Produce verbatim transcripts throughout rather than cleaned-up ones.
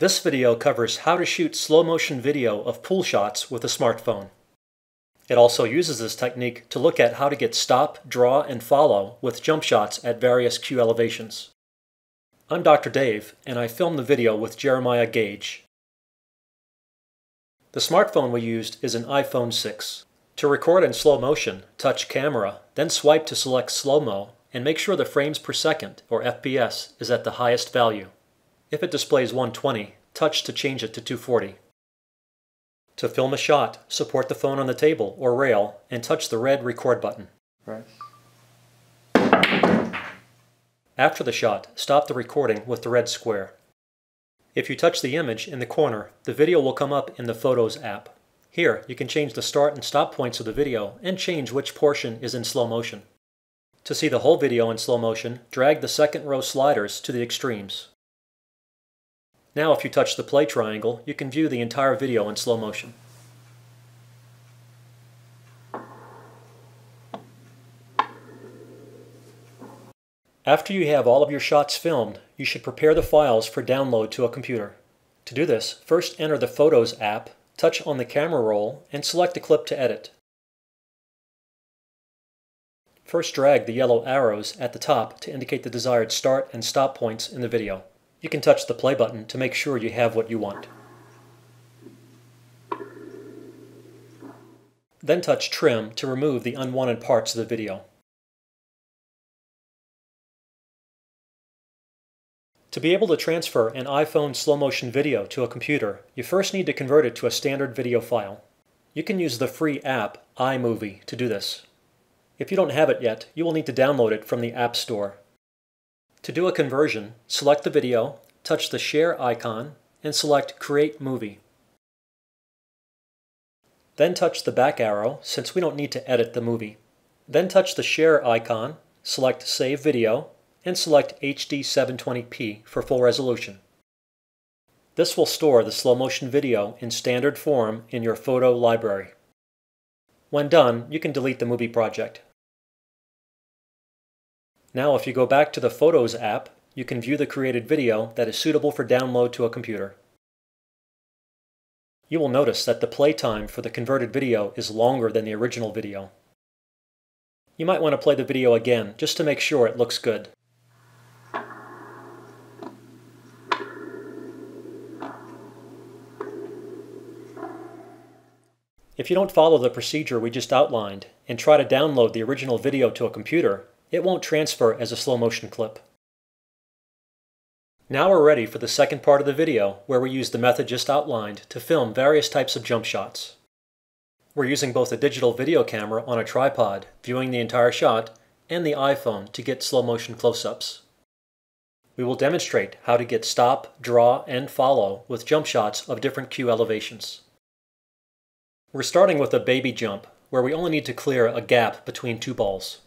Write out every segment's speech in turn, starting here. This video covers how to shoot slow-motion video of pool shots with a smartphone. It also uses this technique to look at how to get stop, draw, and follow with jump shots at various cue elevations. I'm Doctor Dave, and I filmed the video with Jeremiah Gage. The smartphone we used is an iPhone six. To record in slow motion, touch camera, then swipe to select slow-mo, and make sure the frames per second, or F P S, is at the highest value. If it displays one twenty, touch to change it to two forty. To film a shot, support the phone on the table or rail and touch the red record button. Right. After the shot, stop the recording with the red square. If you touch the image in the corner, the video will come up in the Photos app. Here, you can change the start and stop points of the video and change which portion is in slow motion. To see the whole video in slow motion, drag the second row sliders to the extremes. Now if you touch the play triangle, you can view the entire video in slow motion. After you have all of your shots filmed, you should prepare the files for download to a computer. To do this, first enter the Photos app, touch on the camera roll, and select a clip to edit. First drag the yellow arrows at the top to indicate the desired start and stop points in the video. You can touch the play button to make sure you have what you want. Then touch Trim to remove the unwanted parts of the video. To be able to transfer an iPhone slow motion video to a computer, you first need to convert it to a standard video file. You can use the free app iMovie to do this. If you don't have it yet, you will need to download it from the App Store. To do a conversion, select the video, touch the Share icon, and select Create Movie. Then touch the back arrow, since we don't need to edit the movie. Then touch the Share icon, select Save Video, and select H D seven twenty p for full resolution. This will store the slow motion video in standard form in your photo library. When done, you can delete the movie project. Now if you go back to the Photos app, you can view the created video that is suitable for download to a computer. You will notice that the play time for the converted video is longer than the original video. You might want to play the video again just to make sure it looks good. If you don't follow the procedure we just outlined and try to download the original video to a computer, it won't transfer as a slow motion clip. Now we're ready for the second part of the video, where we use the method just outlined to film various types of jump shots. We're using both a digital video camera on a tripod, viewing the entire shot, and the iPhone to get slow motion close-ups. We will demonstrate how to get stop, draw, and follow with jump shots of different cue elevations. We're starting with a baby jump, where we only need to clear a gap between two balls.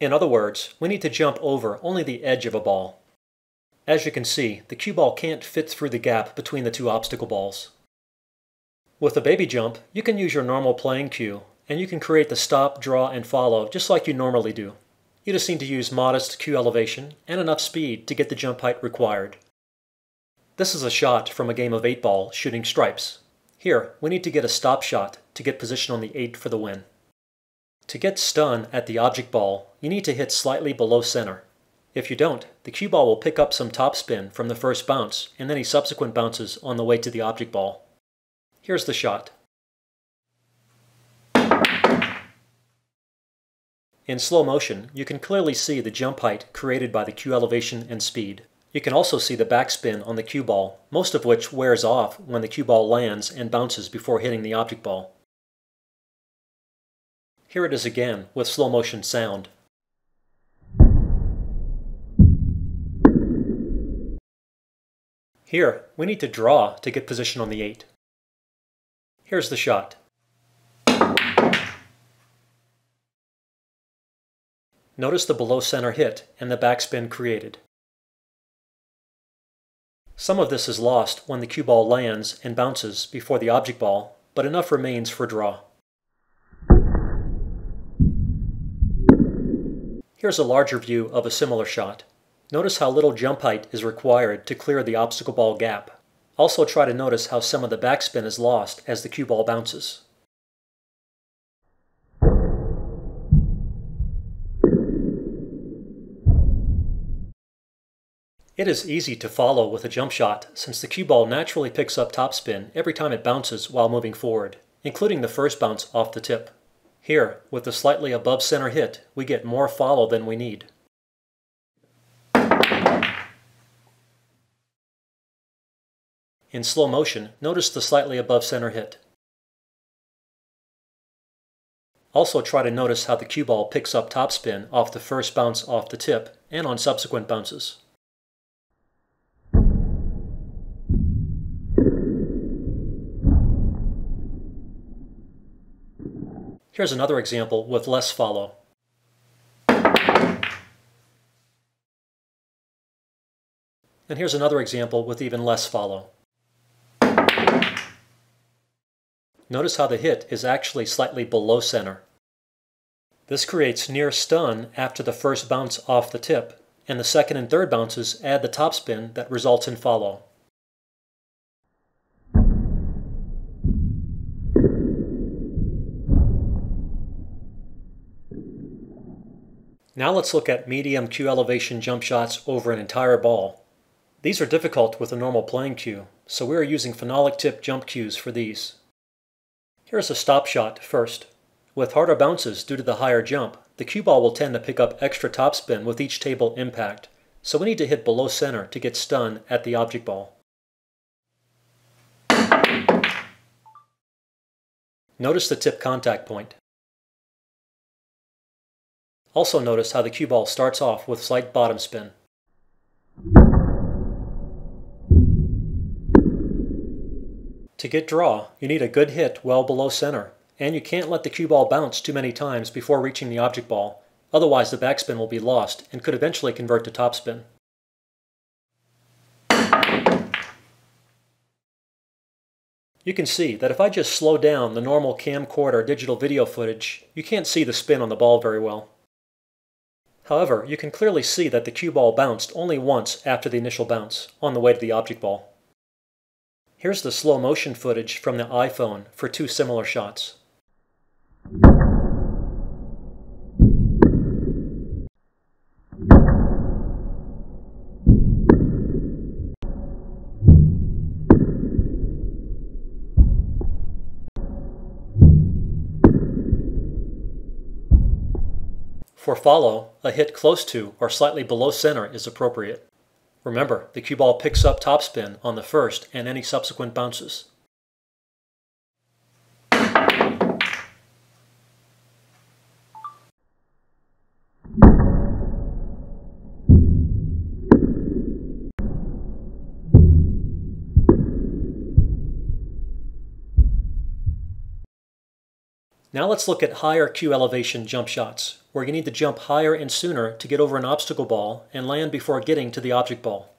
In other words, we need to jump over only the edge of a ball. As you can see, the cue ball can't fit through the gap between the two obstacle balls. With a baby jump, you can use your normal playing cue, and you can create the stop, draw, and follow just like you normally do. You just need to use modest cue elevation and enough speed to get the jump height required. This is a shot from a game of eight ball shooting stripes. Here, we need to get a stop shot to get position on the eight for the win. To get stun at the object ball, you need to hit slightly below center. If you don't, the cue ball will pick up some topspin from the first bounce and any subsequent bounces on the way to the object ball. Here's the shot. In slow motion, you can clearly see the jump height created by the cue elevation and speed. You can also see the backspin on the cue ball, most of which wears off when the cue ball lands and bounces before hitting the object ball. Here it is again, with slow motion sound. Here, we need to draw to get position on the eight. Here's the shot. Notice the below center hit and the backspin created. Some of this is lost when the cue ball lands and bounces before the object ball, but enough remains for draw. Here's a larger view of a similar shot. Notice how little jump height is required to clear the obstacle ball gap. Also try to notice how some of the backspin is lost as the cue ball bounces. It is easy to follow with a jump shot since the cue ball naturally picks up topspin every time it bounces while moving forward, including the first bounce off the tip. Here, with the slightly above center hit, we get more follow than we need. In slow motion, notice the slightly above center hit. Also try to notice how the cue ball picks up topspin off the first bounce off the tip and on subsequent bounces. Here's another example with less follow. And here's another example with even less follow. Notice how the hit is actually slightly below center. This creates near stun after the first bounce off the tip, and the second and third bounces add the topspin that results in follow. Now let's look at medium cue elevation jump shots over an entire ball. These are difficult with a normal playing cue, so we are using phenolic tip jump cues for these. Here's a stop shot first. With harder bounces due to the higher jump, the cue ball will tend to pick up extra topspin with each table impact, so we need to hit below center to get stun at the object ball. Notice the tip contact point. Also notice how the cue ball starts off with slight bottom spin. To get draw, you need a good hit well below center, and you can't let the cue ball bounce too many times before reaching the object ball, otherwise the backspin will be lost and could eventually convert to topspin. You can see that if I just slow down the normal camcorder digital video footage, you can't see the spin on the ball very well. However, you can clearly see that the cue ball bounced only once after the initial bounce, on the way to the object ball. Here's the slow motion footage from the iPhone for two similar shots. For follow, a hit close to or slightly below center is appropriate. Remember, the cue ball picks up topspin on the first and any subsequent bounces. Now let's look at higher cue elevation jump shots, where you need to jump higher and sooner to get over an obstacle ball and land before getting to the object ball.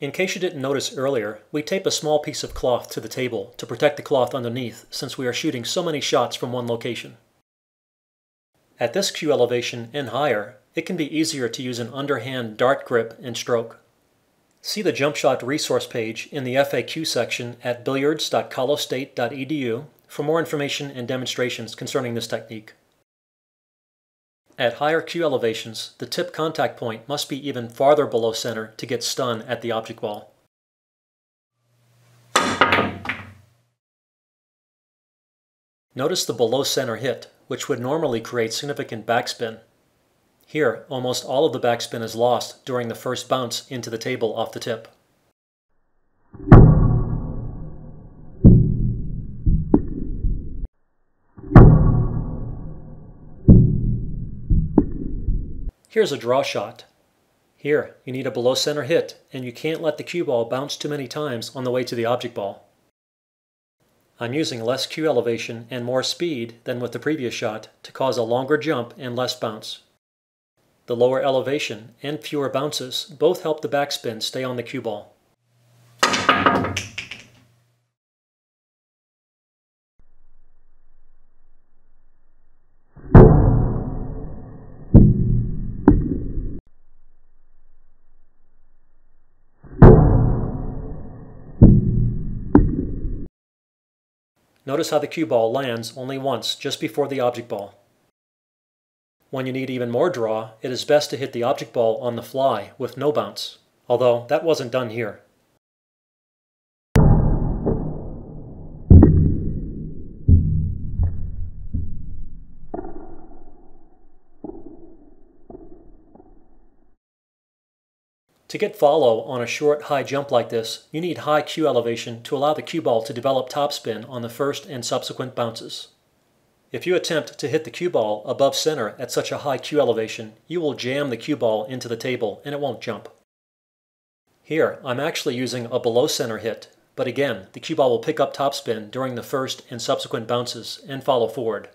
In case you didn't notice earlier, we tape a small piece of cloth to the table to protect the cloth underneath since we are shooting so many shots from one location. At this cue elevation and higher, it can be easier to use an underhand dart grip and stroke. See the jump shot resource page in the F A Q section at billiards dot colostate dot e d u for more information and demonstrations concerning this technique. At higher cue elevations, the tip contact point must be even farther below center to get stun at the object ball. Notice the below center hit, which would normally create significant backspin. Here, almost all of the backspin is lost during the first bounce into the table off the tip. Here's a draw shot. Here, you need a below center hit, and you can't let the cue ball bounce too many times on the way to the object ball. I'm using less cue elevation and more speed than with the previous shot to cause a longer jump and less bounce. The lower elevation and fewer bounces both help the backspin stay on the cue ball. Thank you. Notice how the cue ball lands only once, just before the object ball. When you need even more draw, it is best to hit the object ball on the fly with no bounce, although that wasn't done here. To get follow on a short high jump like this, you need high cue elevation to allow the cue ball to develop topspin on the first and subsequent bounces. If you attempt to hit the cue ball above center at such a high cue elevation, you will jam the cue ball into the table and it won't jump. Here, I'm actually using a below center hit, but again, the cue ball will pick up topspin during the first and subsequent bounces and follow forward.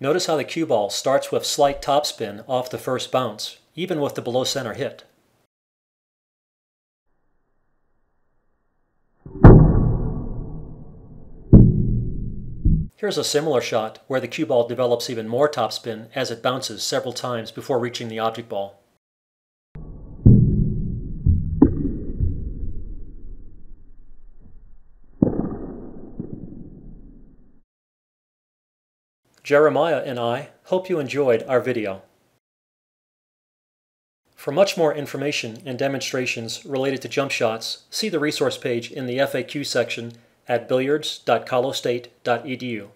Notice how the cue ball starts with slight topspin off the first bounce, even with the below center hit. Here's a similar shot where the cue ball develops even more topspin as it bounces several times before reaching the object ball. Jeremiah and I hope you enjoyed our video. For much more information and demonstrations related to jump shots, see the resource page in the F A Q section at billiards dot colostate dot E D U.